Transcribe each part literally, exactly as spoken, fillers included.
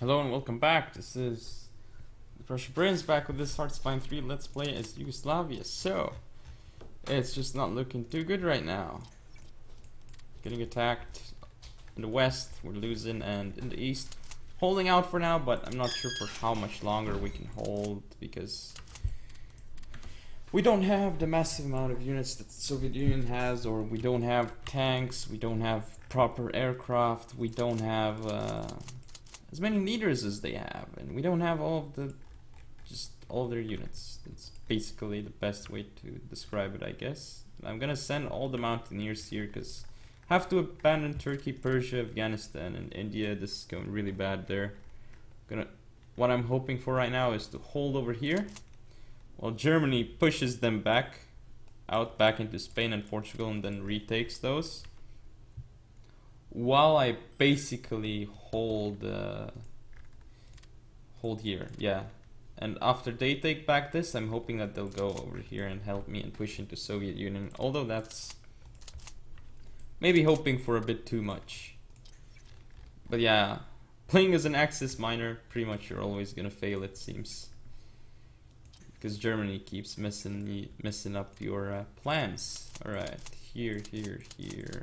Hello and welcome back. This is the Prussian Prince back with this Hearts of Iron three Let's Play as Yugoslavia. So, it's just not looking too good right now. Getting attacked in the west, we're losing, and in the east, holding out for now, but I'm not sure for how much longer we can hold because we don't have the massive amount of units that the Soviet Union has, or we don't have tanks, we don't have proper aircraft, we don't have Uh, as many leaders as they have, and we don't have all of the, just all of their units. That's basically the best way to describe it, I guess. And I'm gonna send all the mountaineers here, because I have to abandon Turkey, Persia, Afghanistan, and India. This is going really bad there. Gonna, what I'm hoping for right now is to hold over here, while Germany pushes them back, out back into Spain and Portugal, and then retakes those. While I basically hold uh, hold here, yeah. And after they take back this, I'm hoping that they'll go over here and help me and push into Soviet Union. Although that's maybe hoping for a bit too much. But yeah, playing as an Axis minor, pretty much you're always gonna fail, it seems, because Germany keeps messing messing up your uh, plans. All right, here, here, here.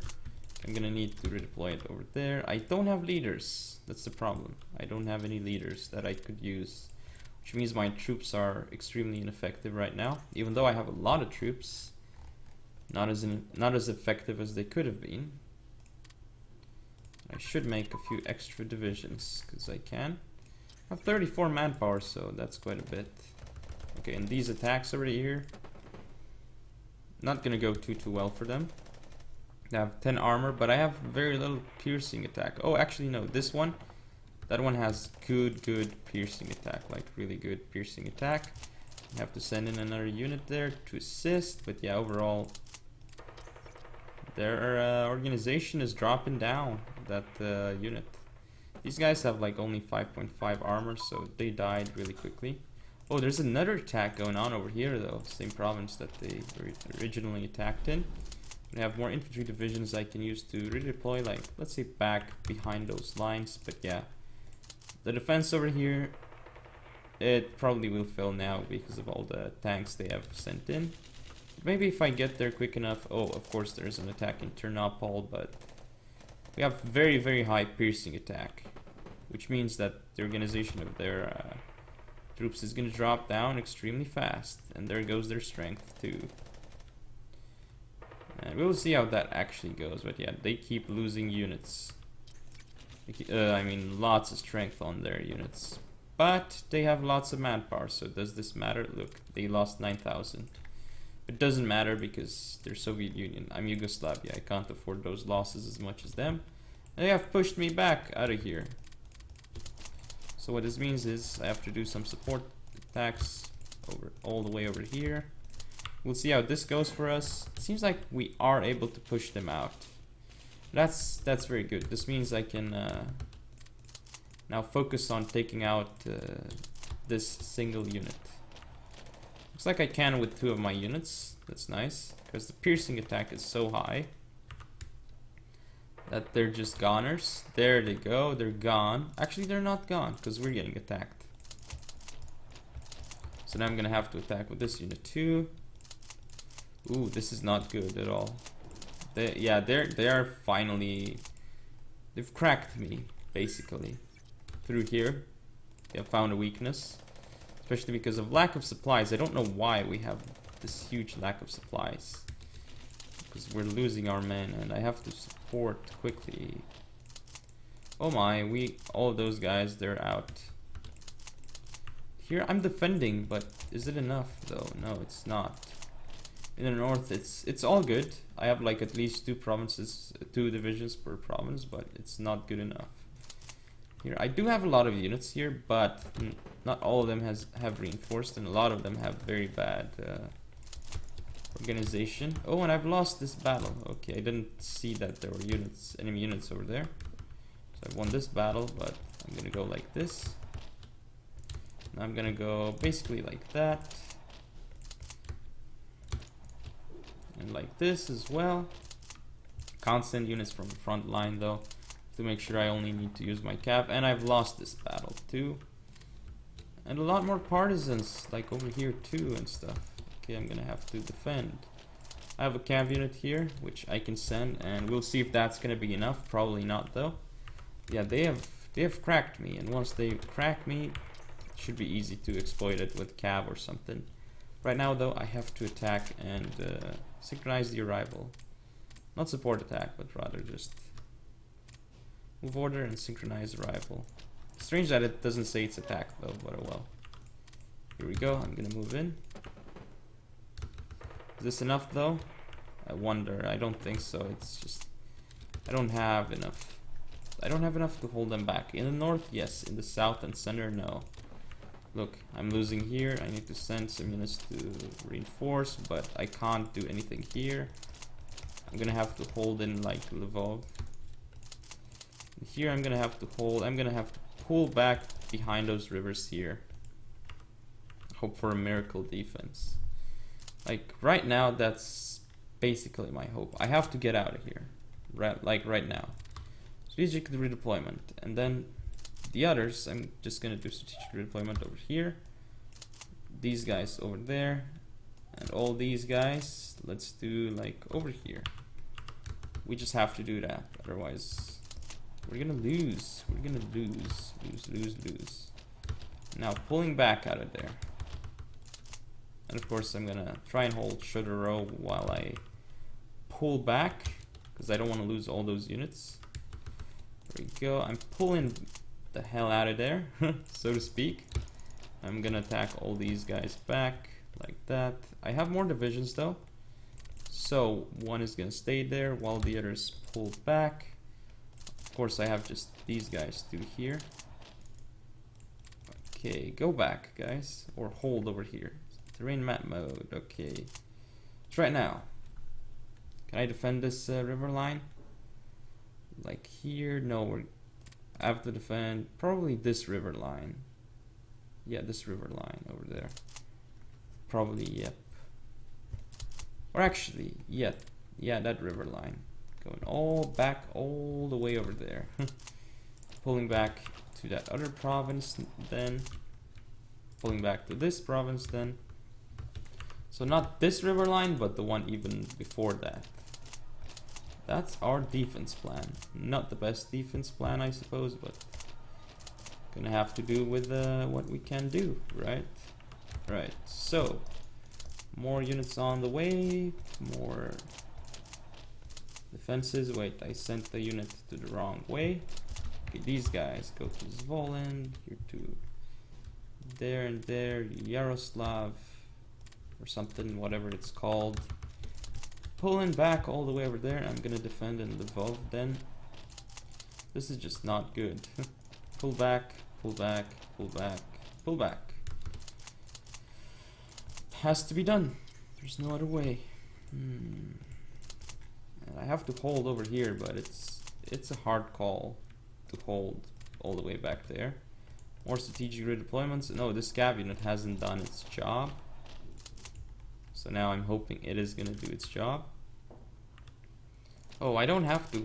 I'm gonna need to redeploy it over there. I don't have leaders, that's the problem. I don't have any leaders that I could use, which means my troops are extremely ineffective right now. Even though I have a lot of troops, not as in, not as effective as they could have been. I should make a few extra divisions, because I can. I have thirty-four manpower, so that's quite a bit. Okay, and these attacks already here, not gonna go too too well for them. I have ten armor, but I have very little piercing attack. Oh, actually no, this one, that one has good, good piercing attack, like really good piercing attack. I have to send in another unit there to assist, but yeah, overall, their uh, organization is dropping down, that uh, unit. These guys have like only five point five armor, so they died really quickly. Oh, there's another attack going on over here though, same province that they originally attacked in. I have more infantry divisions I can use to redeploy, like, let's say back behind those lines. But yeah, the defense over here, it probably will fail now because of all the tanks they have sent in. Maybe if I get there quick enough. Oh, of course there's an attack in Ternopol, but we have very, very high piercing attack, which means that the organization of their uh, troops is going to drop down extremely fast, and there goes their strength too. And we'll see how that actually goes, but yeah, they keep losing units. They keep, uh, I mean, lots of strength on their units. But they have lots of manpower, so does this matter? Look, they lost nine thousand. It doesn't matter because they're Soviet Union. I'm Yugoslavia, I can't afford those losses as much as them. And they have pushed me back out of here. So what this means is I have to do some support attacks over all the way over here. We'll see how this goes for us. It seems like we are able to push them out. That's that's very good. This means I can uh, now focus on taking out uh, this single unit. Looks like I can with two of my units. That's nice, because the piercing attack is so high that they're just goners. There they go, they're gone. Actually, they're not gone, because we're getting attacked. So now I'm gonna have to attack with this unit too. Ooh, this is not good at all. They, yeah, they're, they are finally, they've cracked me, basically. Through here, they have found a weakness, especially because of lack of supplies. I don't know why we have this huge lack of supplies, because we're losing our men, and I have to support quickly. Oh my, we, all of those guys, they're out. Here, I'm defending, but is it enough, though? No, it's not. In the north, it's it's all good. I have like at least two provinces, two divisions per province, but it's not good enough. Here, I do have a lot of units here, but not all of them has have reinforced, and a lot of them have very bad uh, organization. Oh, and I've lost this battle. Okay, I didn't see that there were units, enemy units over there. So I won this battle, but I'm gonna go like this. And I'm gonna go basically like that. And like this as well. Can't send units from the front line though. to make sure I only need to use my cap. And I've lost this battle too. And a lot more partisans, like over here too and stuff. Okay, I'm gonna have to defend. I have a cav unit here, which I can send, and we'll see if that's gonna be enough. Probably not though. Yeah, they have they have cracked me, and once they crack me, it should be easy to exploit it with cav or something. Right now though, I have to attack and uh, synchronize the arrival. Not support attack, but rather just move order and synchronize arrival. Strange that it doesn't say it's attack though, but oh well. Here we go, I'm gonna move in. Is this enough though? I wonder, I don't think so. It's just, I don't have enough. I don't have enough to hold them back. In the north, yes. In the south and center, no. Look, I'm losing here. I need to send some units to reinforce, but I can't do anything here. I'm gonna have to hold in like Lvov. And here I'm gonna have to hold, I'm gonna have to pull back behind those rivers here. Hope for a miracle defense. Like right now, that's basically my hope. I have to get out of here, right, like right now. Strategic redeployment, and then the others, I'm just gonna do strategic redeployment over here. These guys over there, and all these guys, let's do like over here. We just have to do that, otherwise we're gonna lose. We're gonna lose, lose, lose, lose. Now pulling back out of there. And of course I'm gonna try and hold Sugar Row while I pull back, because I don't want to lose all those units. There we go, I'm pulling the hell out of there, so to speak. I'm gonna attack all these guys back, like that. I have more divisions though, so one is gonna stay there while the others pull back. Of course I have just these guys too here. Okay, go back guys, or hold over here. Terrain map mode, okay. It's right now. Can I defend this uh, river line? Like here, no, we're, I have to defend probably this river line. Yeah, this river line over there. Probably, yep. Or actually, yeah, yeah, that river line. Going all back, all the way over there. Pulling back to that other province then. Pulling back to this province then. So not this river line, but the one even before that. That's our defense plan. Not the best defense plan, I suppose, but gonna have to do with uh, what we can do, right? Right, so more units on the way, more defenses. Wait, I sent the unit to the wrong way. Okay, these guys go to Zvolen, here to there and there, Yaroslav, or something, whatever it's called. Pulling back all the way over there. I'm gonna defend in Lvov then. This is just not good. Pull back, pull back, pull back, pull back. It has to be done. There's no other way. Hmm. And I have to hold over here, but it's it's a hard call to hold all the way back there. More strategic redeployments. No, this cav unit hasn't done its job. So now I'm hoping it is gonna do its job. Oh, I don't have to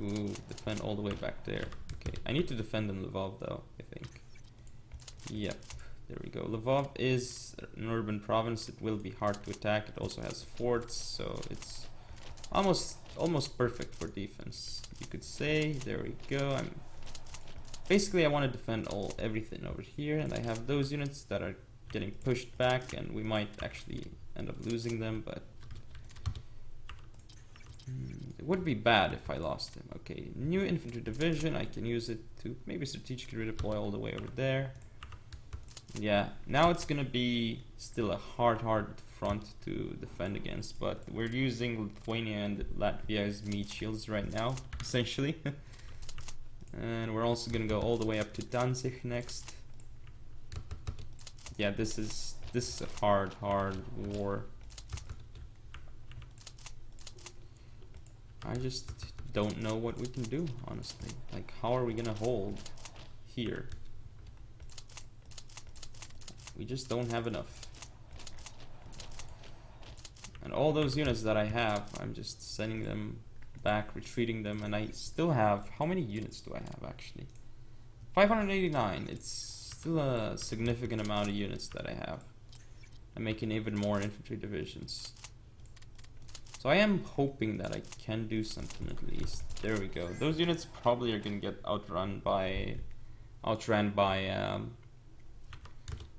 defend all the way back there. Okay, I need to defend in Lvov though, I think. Yep, there we go. Lvov is an urban province. It will be hard to attack. It also has forts, so it's almost almost perfect for defense, you could say. There we go. I'm basically I want to defend all everything over here, and I have those units that are getting pushed back, and we might actually end up losing them, but hmm, it would be bad if I lost them. Okay, new infantry division, I can use it to maybe strategically redeploy all the way over there. Yeah, now it's gonna be still a hard hard front to defend against, but we're using Lithuania and Latvia as meat shields right now, essentially. And we're also gonna go all the way up to Danzig next. Yeah, this is this is a hard, hard war. I just don't know what we can do, honestly. Like, how are we gonna hold here? We just don't have enough. And all those units that I have, I'm just sending them back, retreating them, and I still have, how many units do I have actually? five hundred eighty-nine. It's still a significant amount of units that I have. I'm making even more infantry divisions. So I am hoping that I can do something at least. There we go. Those units probably are gonna get outrun by, outran by, um,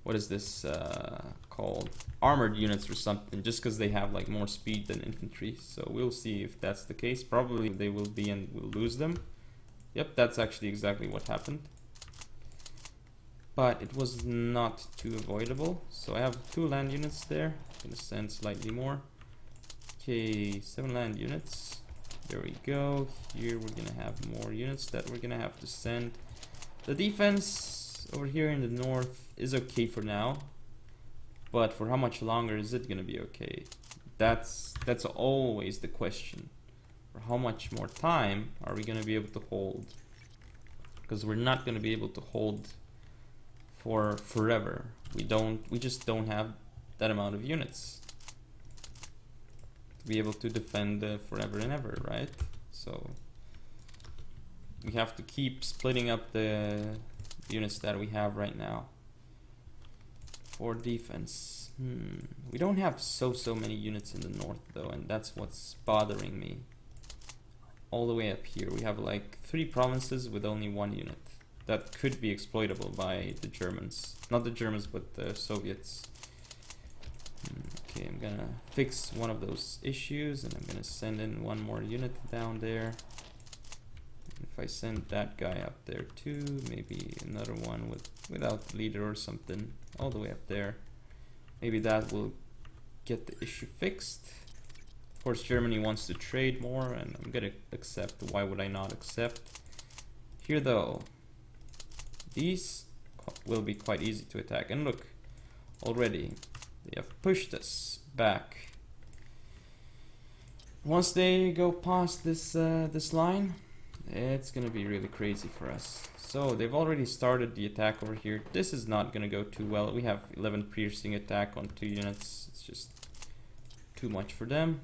what is this uh, called? Armored units or something, just because they have like more speed than infantry. So we'll see if that's the case. Probably they will be, and we'll lose them. Yep, that's actually exactly what happened. But it was not too avoidable. So I have two land units there. I'm gonna send slightly more. Okay, seven land units. There we go. Here we're gonna have more units that we're gonna have to send. The defense over here in the north is okay for now, but for how much longer is it gonna be okay? That's that's always the question. For how much more time are we gonna be able to hold? Because we're not gonna be able to hold for forever. We don't. We just don't have that amount of units to be able to defend uh, forever and ever, right? So we have to keep splitting up the units that we have right now for defense. Hmm. We don't have so so many units in the north though, and that's what's bothering me. All the way up here we have like three provinces with only one unit. That could be exploitable by the Germans. Not the Germans, but the Soviets. Okay, I'm gonna fix one of those issues, and I'm gonna send in one more unit down there. If I send that guy up there too, maybe another one with without leader or something, all the way up there. Maybe that will get the issue fixed. Of course, Germany wants to trade more, and I'm gonna accept. Why would I not accept? Here though, these will be quite easy to attack. And look, already they have pushed us back. Once they go past this uh, this line, it's gonna be really crazy for us. So they've already started the attack over here. This is not gonna go too well. We have eleven piercing attack on two units. It's just too much for them.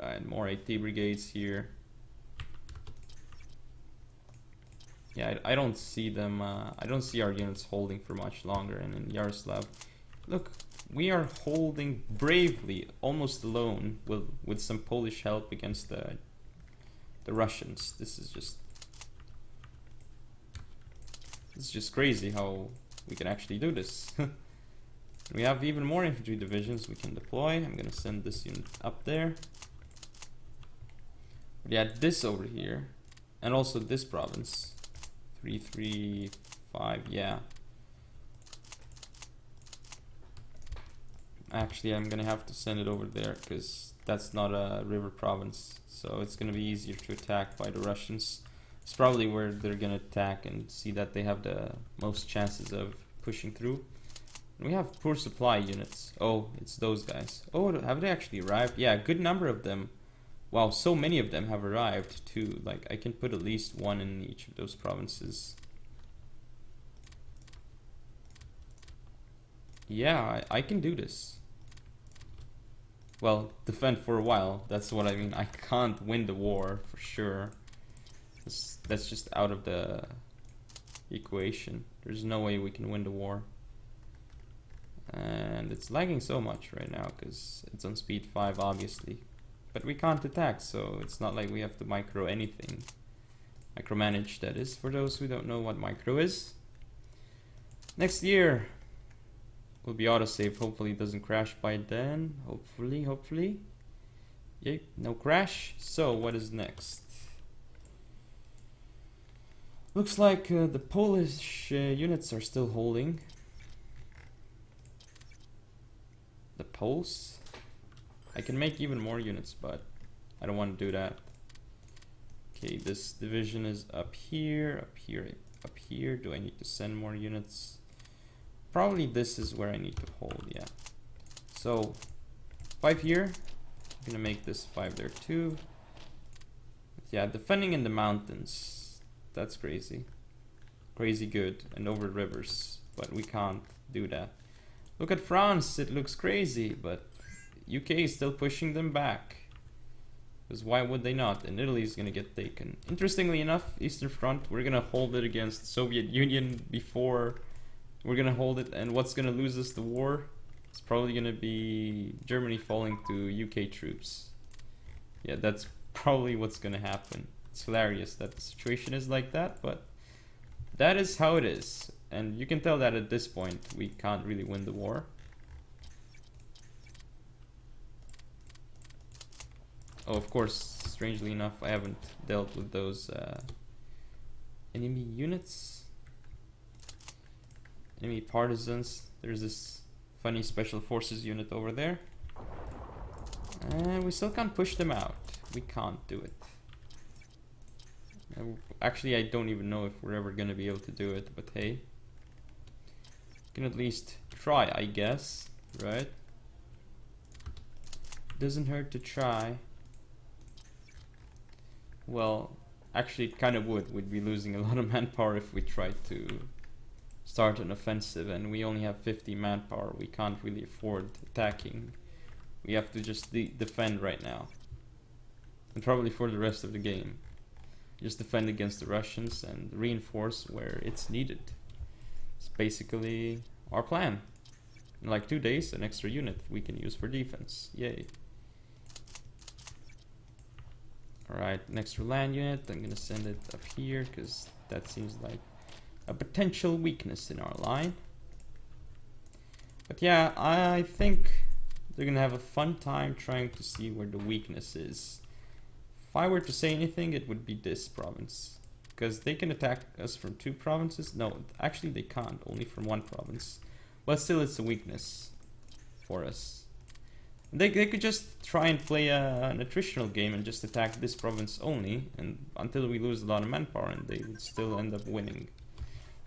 Right, more AT brigades here. Yeah, I, I don't see them. Uh, I don't see our units holding for much longer. And in Yaroslav, look. We are holding bravely, almost alone, with with some Polish help against the the Russians. This is just this is just crazy how we can actually do this. We have even more infantry divisions we can deploy. I'm gonna send this unit up there. We had this over here, and also this province, three, three, five. Yeah. Actually, I'm gonna have to send it over there because that's not a river province, so it's gonna be easier to attack by the Russians. It's probably where they're gonna attack and see that they have the most chances of pushing through. And we have poor supply units. Oh, it's those guys. Oh, have they actually arrived? Yeah, a good number of them. Wow, so many of them have arrived too. Like, I can put at least one in each of those provinces. Yeah, I, I can do this. Well, defend for a while, that's what I mean. I can't win the war, for sure. That's, that's just out of the equation. There's no way we can win the war. And it's lagging so much right now, because it's on speed five, obviously. But we can't attack, so it's not like we have to micro anything. Micromanage, that is, for those who don't know what micro is. Next year will be autosave. Hopefully it doesn't crash by then. Hopefully, hopefully. Yep, no crash. So what is next? Looks like uh, the Polish uh, units are still holding. The Poles? I can make even more units, but I don't want to do that. Okay, this division is up here, up here, up here. Do I need to send more units? Probably this is where I need to hold, yeah. So, five here. I'm gonna make this five there too. Yeah, defending in the mountains. That's crazy. Crazy good, and over rivers, but we can't do that. Look at France, it looks crazy, but U K is still pushing them back. Because why would they not? And Italy is going to get taken. Interestingly enough, Eastern Front, we're going to hold it against Soviet Union before we're going to hold it. And what's going to lose us the war? It's probably going to be Germany falling to U K troops. Yeah, that's probably what's going to happen. It's hilarious that the situation is like that, but that is how it is. And you can tell that at this point, we can't really win the war. Oh, of course, strangely enough, I haven't dealt with those uh, enemy units. Enemy partisans. There's this funny special forces unit over there. And we still can't push them out. We can't do it. Actually, I don't even know if we're ever going to be able to do it, but hey. We can at least try, I guess, right? Doesn't hurt to try. Well, actually it kind of would. We'd be losing a lot of manpower if we tried to start an offensive, and we only have fifty manpower. We can't really afford attacking. We have to just de defend right now. And probably for the rest of the game. Just defend against the Russians and reinforce where it's needed. It's basically our plan. In like two days, an extra unit we can use for defense. Yay. Alright, an extra land unit. I'm gonna send it up here because that seems like a potential weakness in our line. But yeah, I think they're gonna have a fun time trying to see where the weakness is. If I were to say anything, it would be this province. Because they can attack us from two provinces. No, actually they can't, only from one province. But still, it's a weakness for us. They, they could just try and play a, an attritional game and just attack this province only, and until we lose a lot of manpower, and they would still end up winning.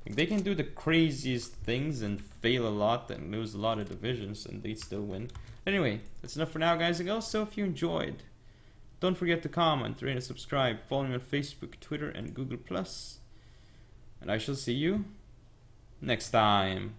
Like, they can do the craziest things and fail a lot and lose a lot of divisions, and they still win. Anyway, that's enough for now, guys and girls. So if you enjoyed, don't forget to comment, rate and subscribe, follow me on Facebook, Twitter, and Google Plus. And I shall see you next time.